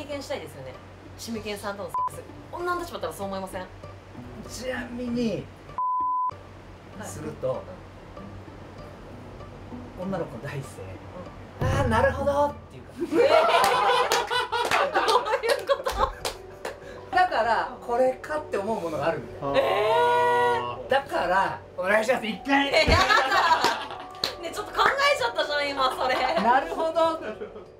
経験したいですよね、シミケンさんとのセックス。女の立場だったらそう思いません？ちなみにすると、女の子第一声、ああなるほどっていうか、どういうこと？だからこれかって思うものがあるみたいな。だからお願いします一回。ね、ちょっと考えちゃったじゃん今それ。なるほど。